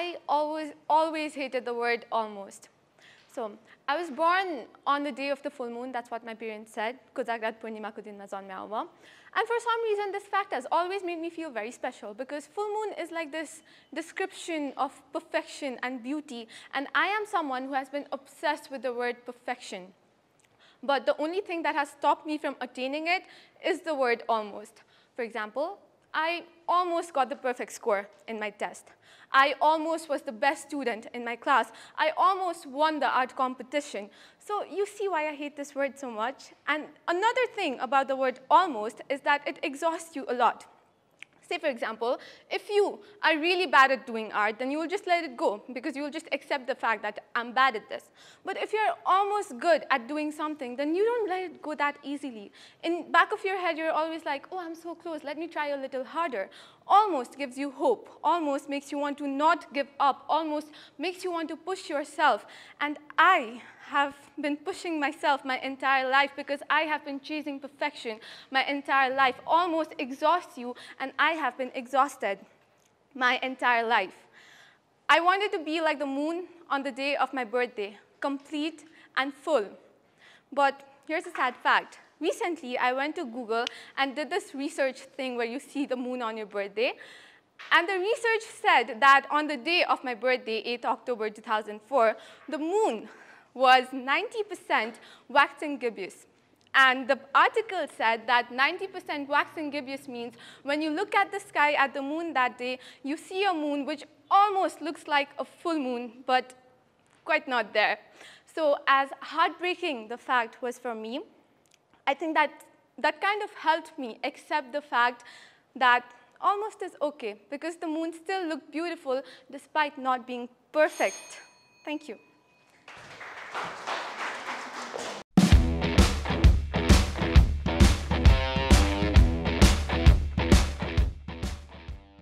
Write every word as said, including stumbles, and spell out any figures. I always, always hated the word almost. So I was born on the day of the full moon. That's what my parents said. Kozagrat Purnima ko din ma janmaya hua. And for some reason, this fact has always made me feel very special, because full moon is like this description of perfection and beauty. And I am someone who has been obsessed with the word perfection. But the only thing that has stopped me from attaining it is the word almost. For example, I almost got the perfect score in my test. I almost was the best student in my class. I almost won the art competition. So you see why I hate this word so much. And another thing about the word almost is that it exhausts you a lot. Say, for example, if you are really bad at doing art, then you will just let it go, because you will just accept the fact that I'm bad at this. But if you're almost good at doing something, then you don't let it go that easily. In back of your head, you're always like, oh, I'm so close. Let me try a little harder. Almost gives you hope. Almost makes you want to not give up. Almost makes you want to push yourself. And I have been pushing myself my entire life, because I have been chasing perfection my entire life. Almost exhausts you, and I have been exhausted my entire life. I wanted to be like the moon on the day of my birthday, complete and full. But here's a sad fact. Recently, I went to Google and did this research thing where you see the moon on your birthday. And the research said that on the day of my birthday, eighth October two thousand four, the moon was ninety percent waxing gibbous. And the article said that ninety percent waxing gibbous means when you look at the sky at the moon that day, you see a moon which almost looks like a full moon, but quite not there. So as heartbreaking the fact was for me, I think that that kind of helped me accept the fact that almost is okay, because the moon still looked beautiful despite not being perfect. Thank you.